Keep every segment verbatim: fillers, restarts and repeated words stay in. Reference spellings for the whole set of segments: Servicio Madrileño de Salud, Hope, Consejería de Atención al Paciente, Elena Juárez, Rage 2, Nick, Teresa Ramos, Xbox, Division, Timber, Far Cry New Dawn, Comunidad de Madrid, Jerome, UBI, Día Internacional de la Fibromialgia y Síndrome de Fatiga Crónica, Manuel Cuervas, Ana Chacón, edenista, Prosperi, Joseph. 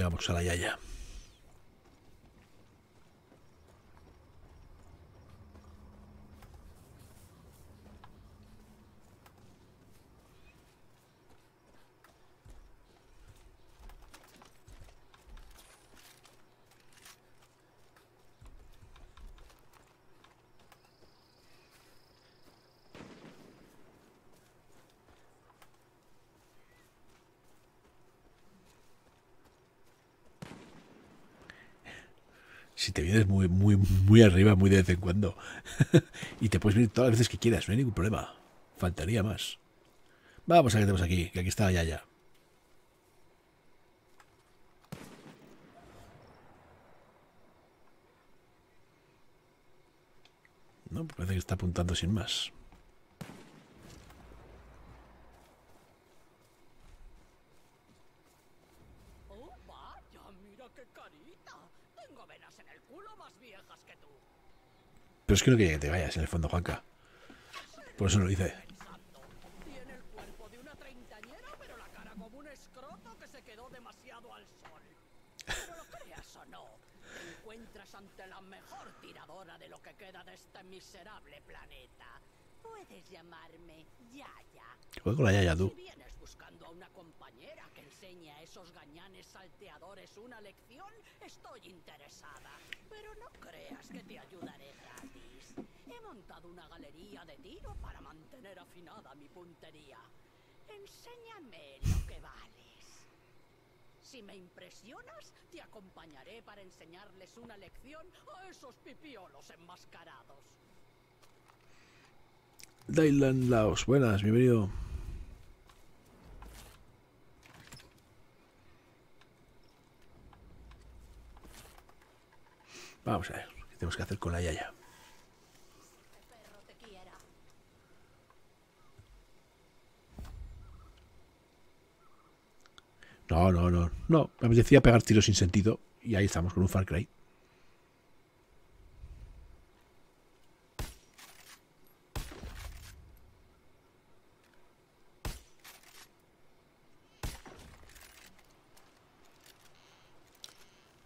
si vamos a la Yaya. Si te vienes muy, muy, muy arriba, muy de vez en cuando. Y te puedes venir todas las veces que quieras, no hay ningún problema. Faltaría más. Vamos a ver qué tenemos aquí, que aquí está ya, ya. No, parece que está apuntando sin más. Pero es que no quería que te vayas en el fondo, Juanca. Por eso lo dice. Tiene el cuerpo de una treintañera, pero la cara como un escroto que se quedó demasiado al sol. Pero lo creas o no, te encuentras ante la mejor tiradora de lo que queda de este miserable planeta. Puedes llamarme Yaya. Juega con la Yaya, tú. Si vienes buscando a una compañera que enseñe a esos gañanes salteadores una lección, estoy interesada. Pero no creas que te ayudaré gratis. He montado una galería de tiro para mantener afinada mi puntería. Enséñame lo que vales. Si me impresionas, te acompañaré para enseñarles una lección a esos pipiolos enmascarados. Dailand Laos, buenas, bienvenido. Vamos a ver qué tenemos que hacer con la Yaya. No, no, no, no, me decía pegar tiros sin sentido y ahí estamos con un Far Cry.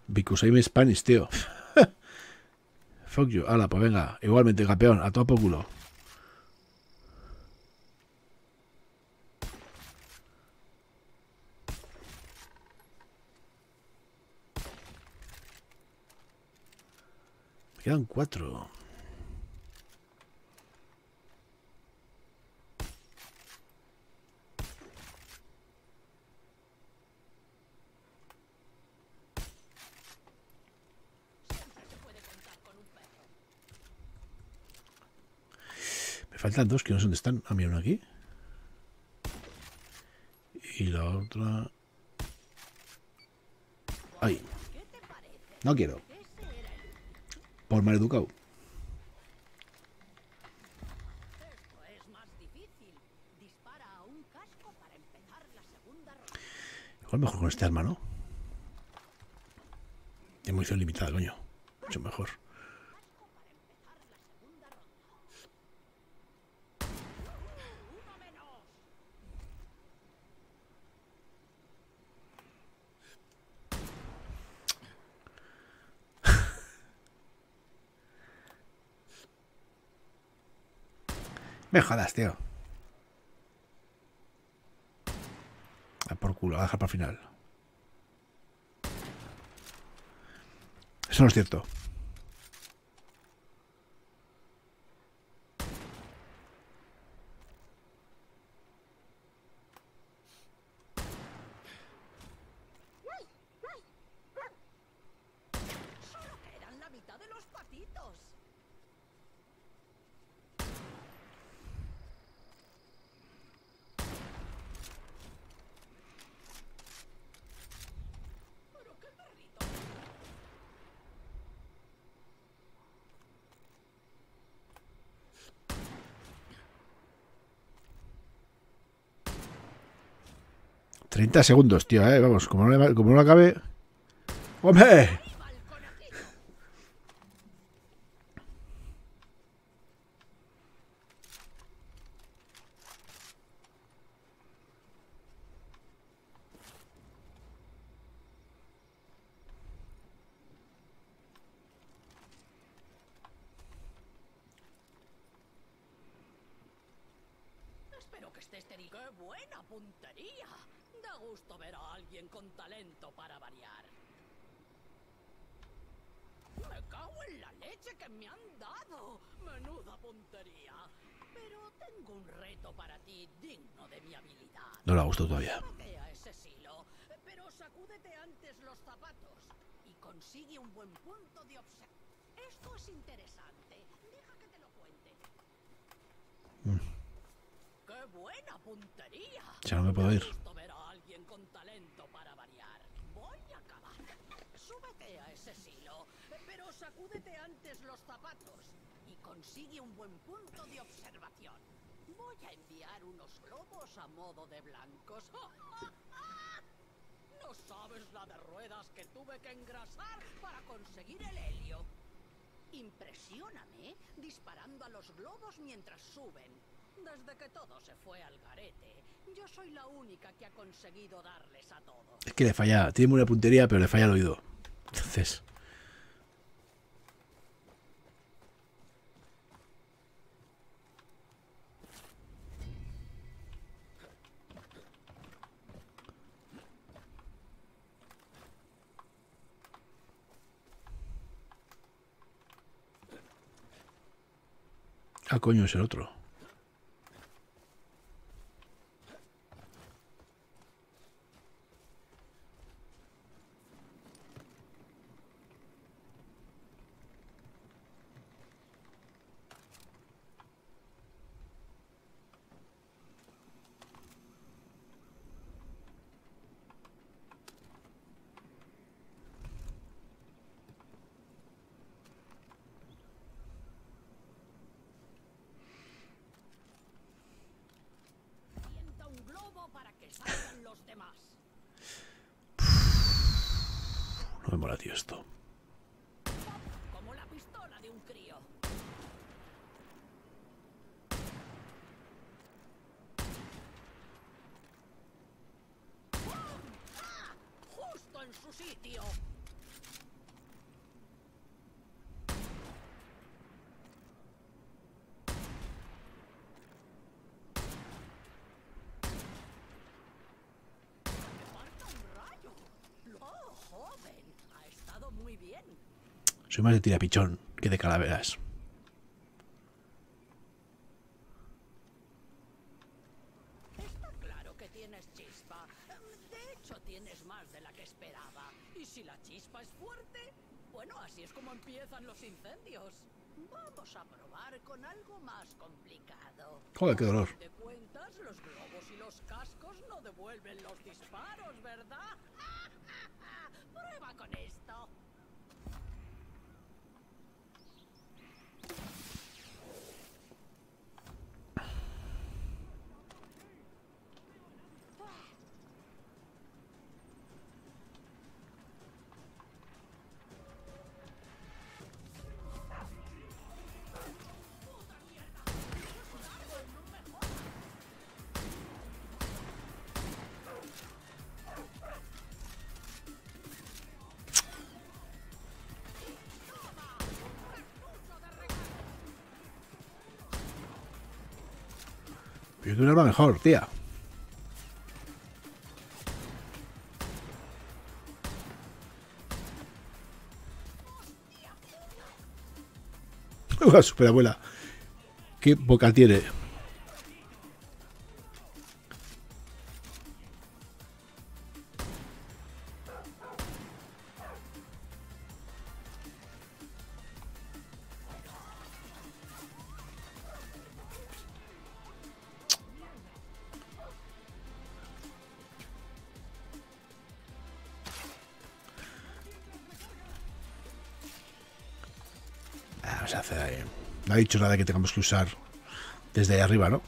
Because I'm Spanish, tío. Fuck you. Hala, pues venga. Igualmente, campeón. A todo por culo. Me quedan cuatro. Faltan dos, que no sé dónde están. Ah, mira, uno aquí. Y la otra... Ahí. No quiero. Por mal educado. Igual mejor con este arma, ¿no? Es muy limitada, coño. Mucho mejor. Me jodas, tío. A por culo, a dejar para el final. Eso no es cierto. treinta segundos, tío, eh. Vamos, como no, como no acabe. ¡Hombre! este estéril. ¡Qué buena puntería! Da gusto ver a alguien con talento para variar. ¡Me cago en la leche que me han dado! ¡Menuda puntería! Pero tengo un reto para ti digno de mi habilidad. No le ha gustado todavía. Patea ese silo, pero sacúdete antes los zapatos y consigue un buen punto de observación. Esto es interesante. Deja que te lo cuente. Mm. ¡Qué buena puntería! Ya no me puedo ir. Gusto ver a alguien con talento para variar. Voy a acabar. Súbete a ese silo, pero sacúdete antes los zapatos. Y consigue un buen punto de observación. Voy a enviar unos globos a modo de blancos. No sabes la de ruedas que tuve que engrasar para conseguir el helio. Impresióname disparando a los globos mientras suben. Desde que todo se fue al garete, yo soy la única que ha conseguido darles a todos. Es que le falla, tiene buena puntería, pero le falla el oído. Entonces... Ah, coño, es el otro. Soy más de tirapichón que de calaveras. Está claro que tienes chispa. De hecho, tienes más de la que esperaba. Y si la chispa es fuerte, bueno, así es como empiezan los incendios. Vamos a probar con algo más complicado. Joder, qué dolor. De cuentas, los globos y los cascos no devuelven los disparos, ¿verdad? Prueba con esto. Pero tú no eres mejor, tía. Una superabuela. Qué boca tiene. No ha dicho nada que tengamos que usar desde ahí arriba, ¿no?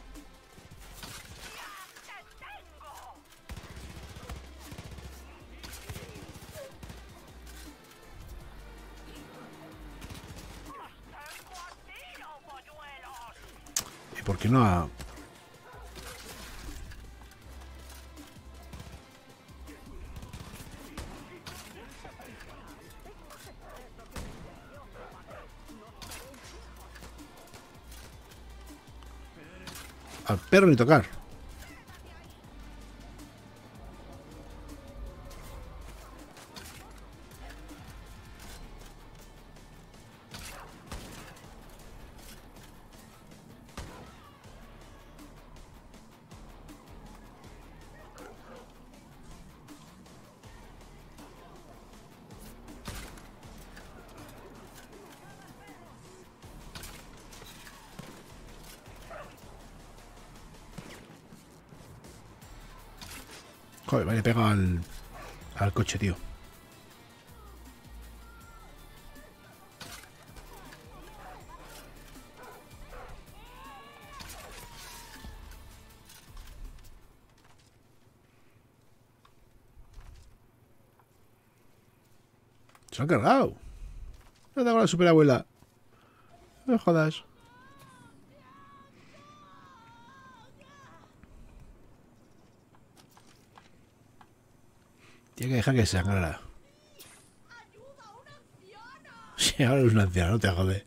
¿Y por qué no ha...? Al perro ni tocar. Joder, vale, pega al, al coche, tío. Se han cargado. No te hago la superabuela. No me jodas. Tiene que dejar que se sangrara. Sí, ahora es un anciano, no te jode.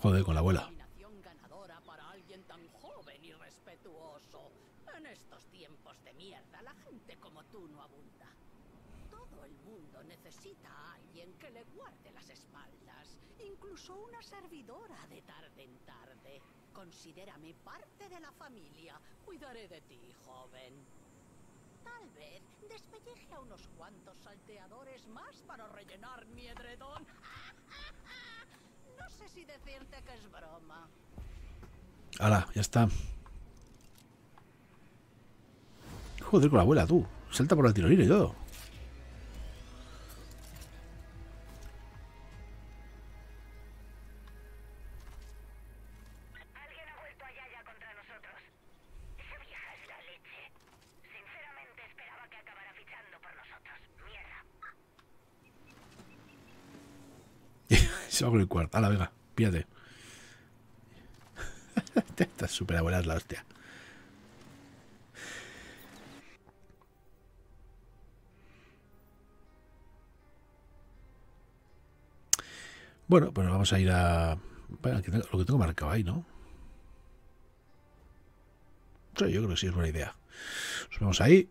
Joder, con la abuela. Ganadora para alguien tan joven y respetuoso. En estos tiempos de mierda, la gente como tú no abunda. Todo el mundo necesita a alguien que le guarde las espaldas, incluso una servidora de tarde en tarde. Considérame parte de la familia. Cuidaré de ti, joven. Tal vez despelleje a unos cuantos salteadores más para rellenar mi edredón. No sé si decirte que es broma. Hala, ya está. Joder, con la abuela, tú. Salta por el tirolina y todo. Alguien ha vuelto allá ya contra nosotros. Esa vieja es la leche. Sinceramente esperaba que acabara fichando por nosotros. Mierda. Se va con el cuarto. Hala, venga, píllate. Estas superabuelas, la hostia. Bueno, pues vamos a ir a... Bueno, lo que tengo marcado ahí, ¿no? Sí, yo creo que sí es buena idea. Nos vemos ahí.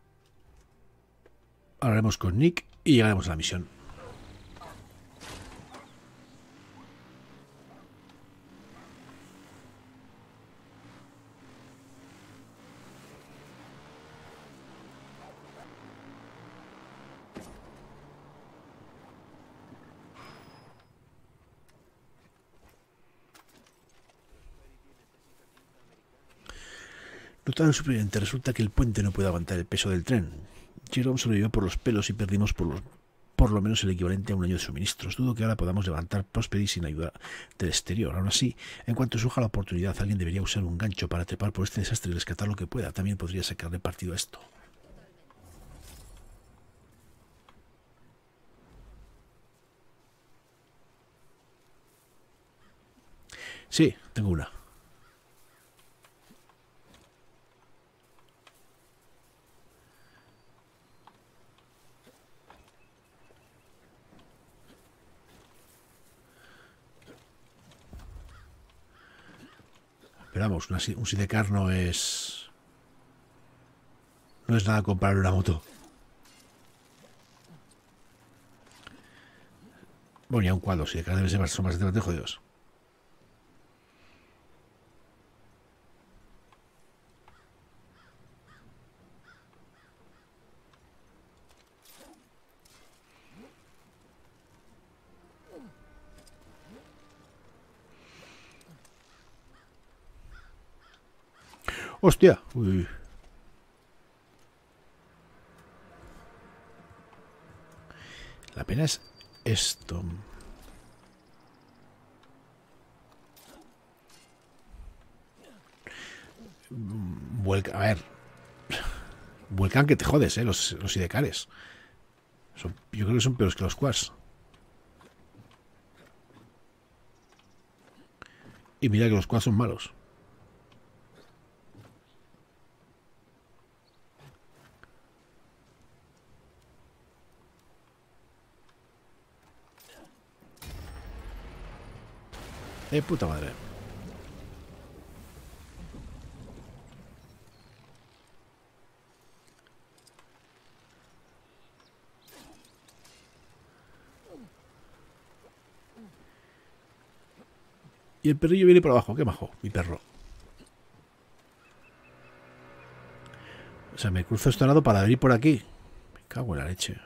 Hablaremos con Nick y llegaremos a la misión. Notado el superviviente, resulta que el puente no puede aguantar el peso del tren. Jerome sobrevivió por los pelos y perdimos por, los, por lo menos el equivalente a un año de suministros. Dudo que ahora podamos levantar Prosperi sin ayuda del exterior. Aún así, en cuanto surja la oportunidad, alguien debería usar un gancho para trepar por este desastre y rescatar lo que pueda. También podría sacarle partido a esto. Sí, tengo una. Vamos, una, un sidecar no es no es nada comparable a una moto. Bueno, ya un cuadro, sidecar debe ser más, son bastante jodidos. ¡Hostia! Uy, uy. La pena es esto. Vuelca, a ver. Vuelcan que te jodes, eh, los, los sidecares. Son, yo creo que son peores que los quads. Y mira que los quads son malos. De puta madre. Y el perrillo viene por abajo. Qué majo, mi perro. O sea, me cruzo este lado para venir por aquí. Me cago en la leche.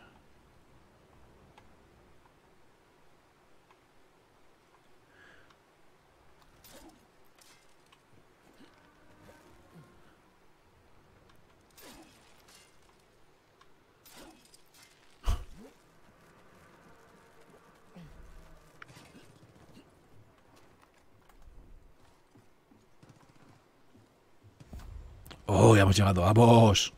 Oh, ya hemos llegado, vamos.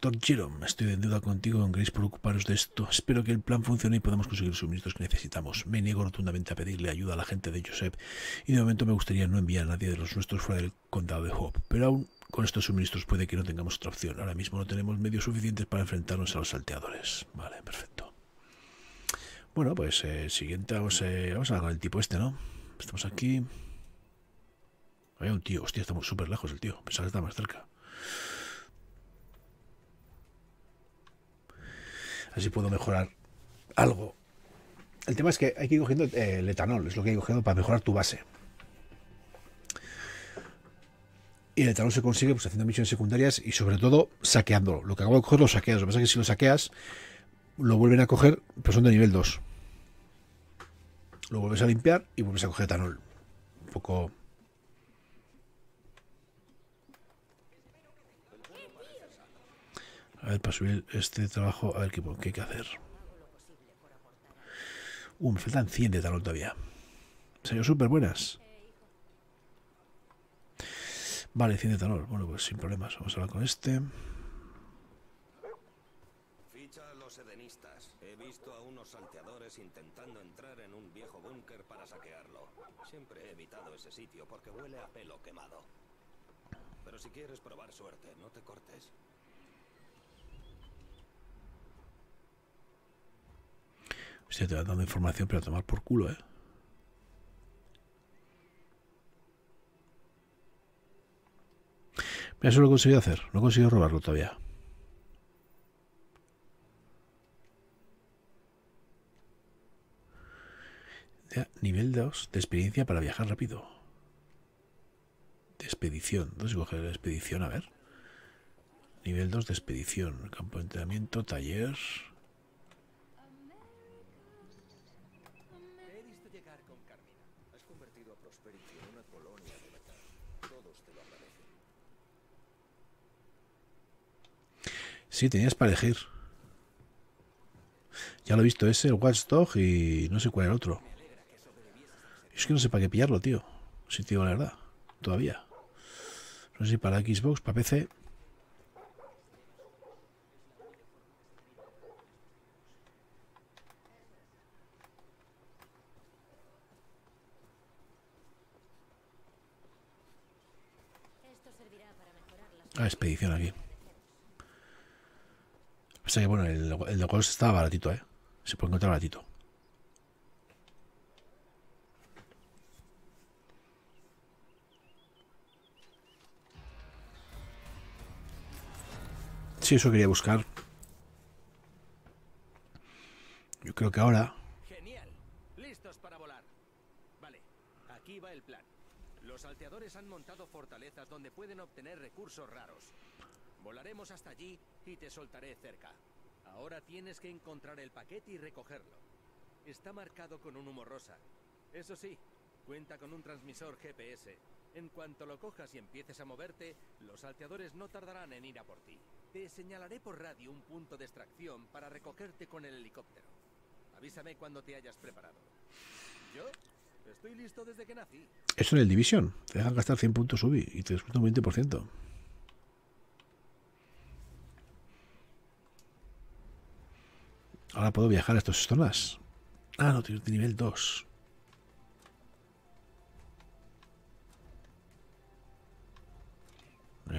Doctor Jerome, estoy en deuda contigo, don Grace, por ocuparos de esto. Espero que el plan funcione y podamos conseguir los suministros que necesitamos. Me niego rotundamente a pedirle ayuda a la gente de Joseph y de momento me gustaría no enviar a nadie de los nuestros fuera del condado de Hope. Pero aún con estos suministros puede que no tengamos otra opción. Ahora mismo no tenemos medios suficientes para enfrentarnos a los salteadores. Vale, perfecto. Bueno, pues eh, siguiente, vamos, eh, vamos a hablar con el tipo este, ¿no? Estamos aquí. Hay un tío, hostia, estamos súper lejos el tío. Pensaba que estaba más cerca. Si puedo mejorar algo. El tema es que hay que ir cogiendo eh, el etanol, es lo que hay cogiendo para mejorar tu base. Y el etanol se consigue pues haciendo misiones secundarias y sobre todo saqueándolo. Lo que acabo de coger lo saqueas. Lo que pasa es que si lo saqueas, lo vuelven a coger, pero son de nivel dos. Lo vuelves a limpiar y vuelves a coger etanol. Un poco... A ver, para subir este trabajo, a ver qué, qué hay que hacer. Uh, me faltan cien de talón todavía. Serían súper buenas. Vale, cien de talón. Bueno, pues sin problemas. Vamos a hablar con este. Ficha a los edenistas. He visto a unos salteadores intentando entrar en un viejo búnker para saquearlo. Siempre he evitado ese sitio porque huele a pelo quemado. Pero si quieres probar suerte, no te cortes. Hostia, te van dando información, pero a tomar por culo, ¿eh? Mira, eso lo he conseguido hacer. No he conseguido robarlo todavía. Ya, nivel dos de experiencia para viajar rápido. De expedición. ¿Dónde se coge la expedición? A ver. Nivel dos de expedición. Campo de entrenamiento, taller... Sí, tenías para elegir. Ya lo he visto, ese, el Watchdog y no sé cuál era el otro. Es que no sé para qué pillarlo, tío. Sí, tío, la verdad. Todavía. No sé si para Xbox, para P C. Ah, expedición aquí. O sea que bueno, el, el de Ghost está baratito, ¿eh? Se puede encontrar baratito. Sí, eso quería buscar. Yo creo que ahora... Genial. Listos para volar. Vale, aquí va el plan. Los salteadores han montado fortalezas donde pueden obtener recursos raros. Volaremos hasta allí y te soltaré cerca. Ahora tienes que encontrar el paquete y recogerlo. Está marcado con un humo rosa. Eso sí, cuenta con un transmisor G P S. En cuanto lo cojas y empieces a moverte, los salteadores no tardarán en ir a por ti. Te señalaré por radio un punto de extracción para recogerte con el helicóptero. Avísame cuando te hayas preparado. Yo estoy listo desde que nací. Eso en el Division. Te dejan gastar cien puntos U B I y te descuentan un veinte por ciento. Ahora puedo viajar a estas zonas. Ah, no, tiene nivel dos.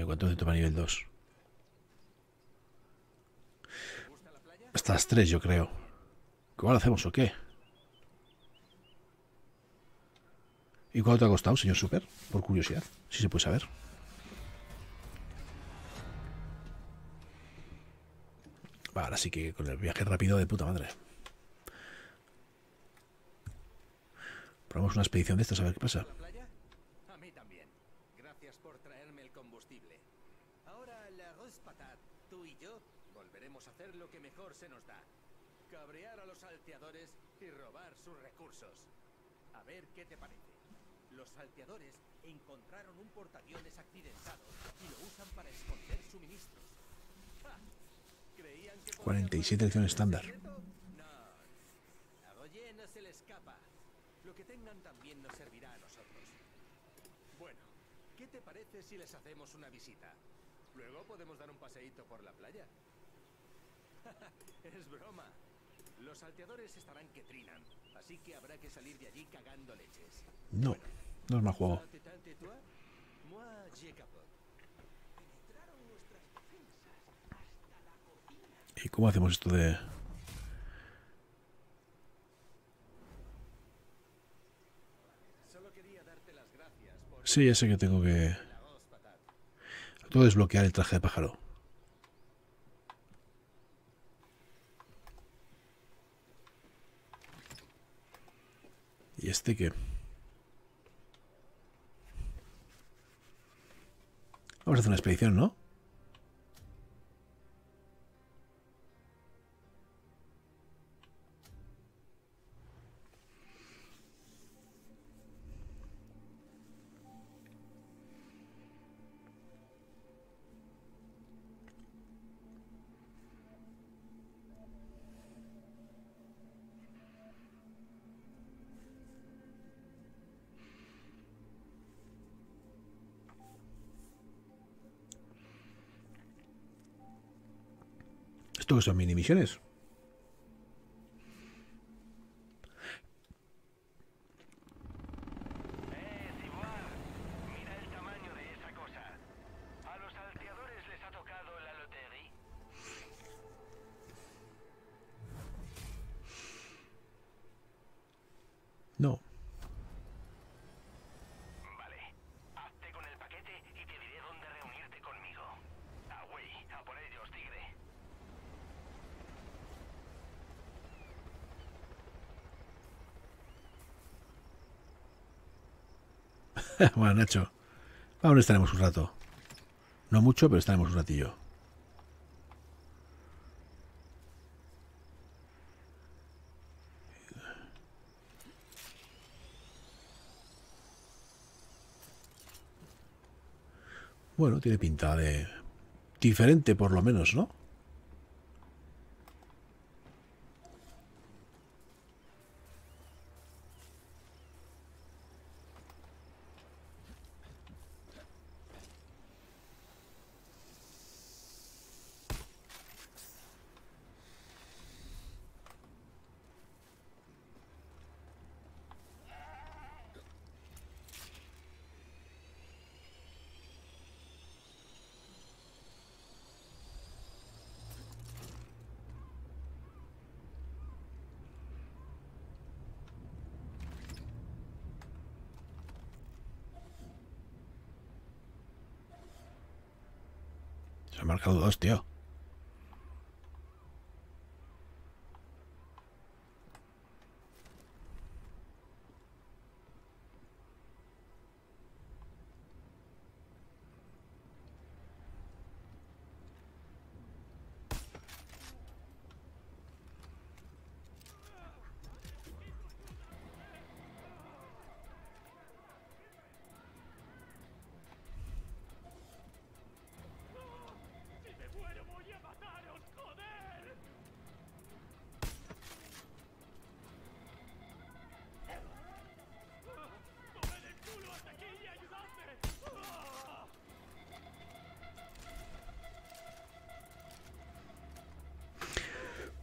¿Cuánto te toma nivel dos? Hasta las tres, yo creo. ¿Cómo lo hacemos o qué? ¿Y cuánto te ha costado, señor Super? Por curiosidad, si se puede saber. Va, ahora sí que con el viaje rápido de puta madre. Probamos una expedición de estas a ver qué pasa. Hacer lo que mejor se nos da, cabrear a los salteadores y robar sus recursos. A ver qué te parece. Los salteadores encontraron un portaaviones accidentado y lo usan para esconder suministros. ¡Ja! Creían que cuarenta y siete lección estándar. No, a Goye no se le escapa. Lo que tengan también nos servirá a nosotros. Bueno, ¿qué te parece si les hacemos una visita? Luego podemos dar un paseíto por la playa. Es broma. Los salteadores estarán que trinan, así que habrá que salir de allí cagando leches. No, no es mal juego. ¿Y cómo hacemos esto de...? Sí, ya sé que tengo que... Todo desbloquear el traje de pájaro. ¿Y este qué? Vamos a hacer una expedición, ¿no? Que son mini misiones. Eh, Tibuar, mira el tamaño de esa cosa. A los salteadores les ha tocado la lotería. No. Bueno, Nacho, aún estaremos un rato. No mucho, pero estaremos un ratillo. Bueno, tiene pinta de... diferente, por lo menos, ¿no? Se ha marcado dos, tío.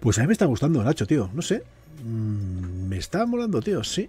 Pues a mí me está gustando, Nacho, tío. No sé. Mm, me está molando, tío, sí.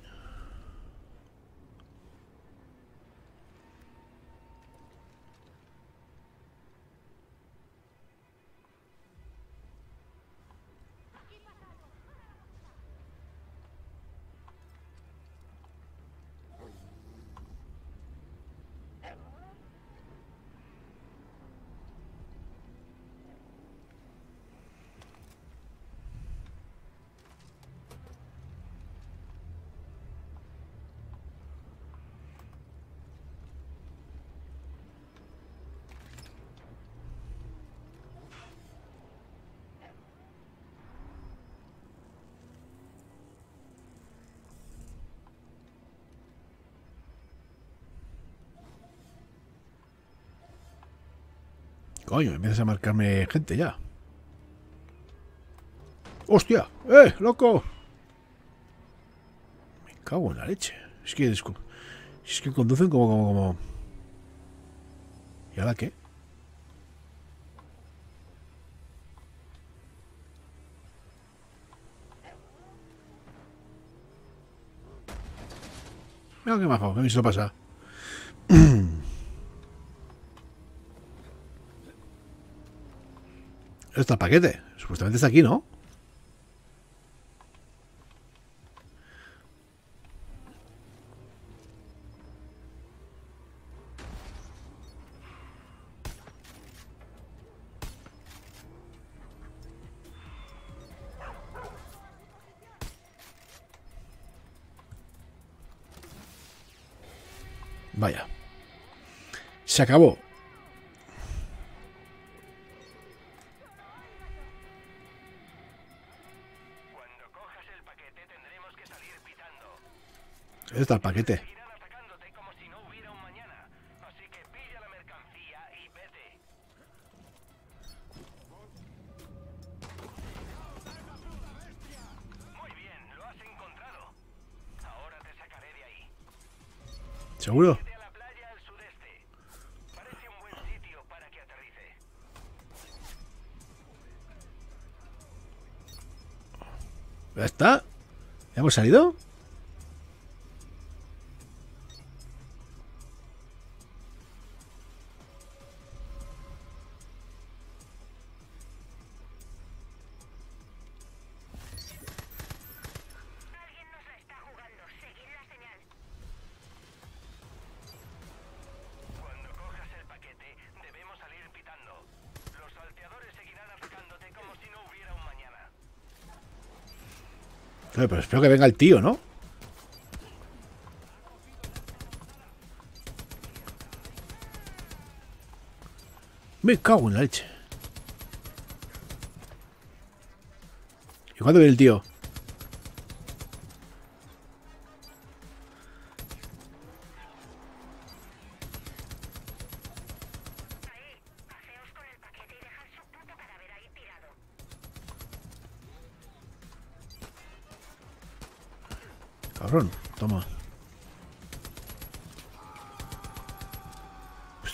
Coño, empiezas a marcarme gente ya. ¡Hostia! ¡Eh, loco! Me cago en la leche. Es que, es, es que conducen como, como, como... ¿Y ahora qué? Mira qué majo, que me hizo pasar. Está el paquete, supuestamente está aquí, ¿no? Vaya, se acabó. Está el paquete. ¿Seguro? Ya está. ¿Ya hemos salido? Pero espero que venga el tío, ¿no? Me cago en la leche. ¿Y cuándo viene el tío?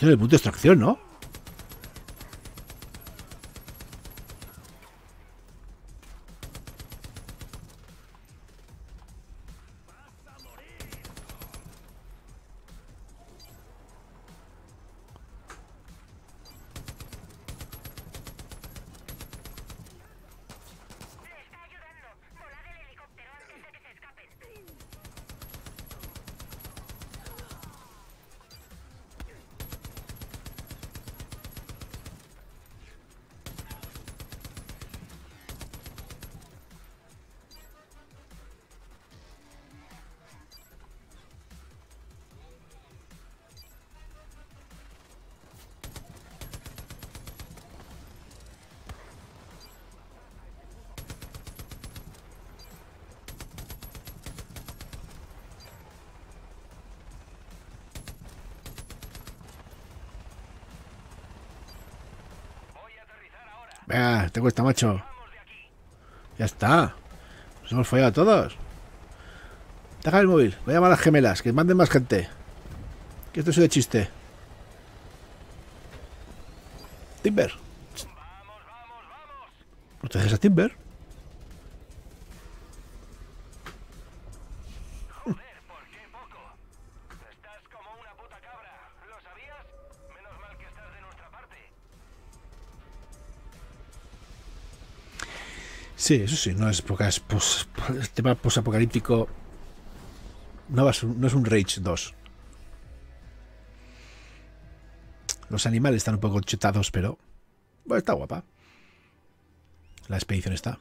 El punto de extracción, ¿no? Ah, te cuesta, macho. Ya está. Nos hemos fallado a todos. Deja el móvil. Voy a llamar a las gemelas. Que manden más gente. Que esto es de chiste. Timber. ¿Proteges a Timber? Sí, eso sí, no es porque es pos, el tema posapocalíptico. No, no es un Rage dos. Los animales están un poco chetados, pero bueno, está guapa. La expedición está.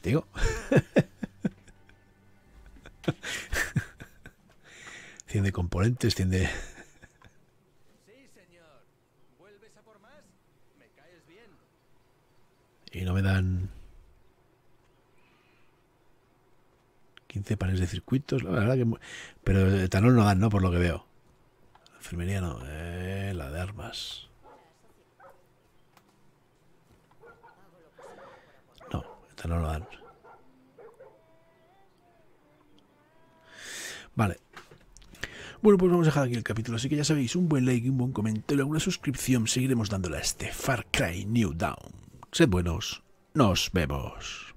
Digo. cien de componentes, cien de... Sí, señor. ¿Vuelves a por más? Me caes bien. Y no me dan... quince paneles de circuitos. La verdad que... Pero de etanol no dan, ¿no? Por lo que veo. La enfermería no. Eh, la de armas. No lo dan. Vale. Bueno, pues vamos a dejar aquí el capítulo. Así que ya sabéis, un buen like, un buen comentario, alguna suscripción. Seguiremos dándole a este Far Cry New Dawn. Sed buenos. Nos vemos.